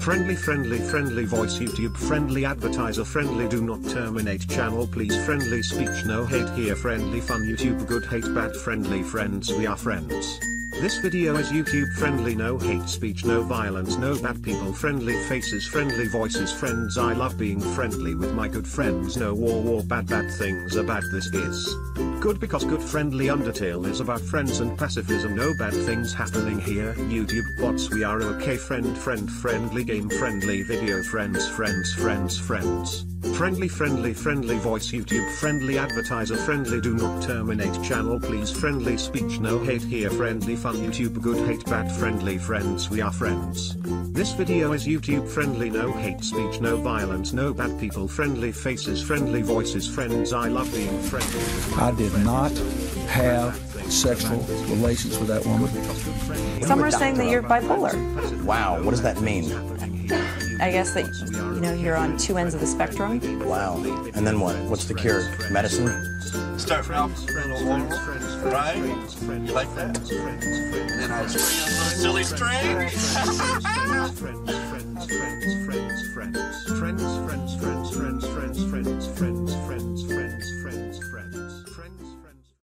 Friendly voice YouTube friendly advertiser friendly do not terminate channel please friendly speech no hate here friendly fun YouTube good hate bad friendly friends we are friends. This video is YouTube friendly no hate speech no violence no bad people friendly faces friendly voices friends I love being friendly with my good friends no war bad things are bad this is good because good friendly Undertale is about friends and pacifism no bad things happening here YouTube bots we are okay friend friendly game friendly video friends friendly voice YouTube friendly advertiser friendly do not terminate channel please friendly speech no hate here friendly fun YouTube good hate bad friendly friends we are friends. This video is YouTube friendly no hate speech no violence no bad people friendly faces friendly voices friends I love being friendly with I did not have sexual relations with that woman. Some are saying that you're bipolar. Wow, what does that mean? I guess that, you know, you're on two ends of the spectrum. Wow. And then what? What's the cure? Medicine? Start from oral, right? You like that? And then I just bring on a silly string. Friends.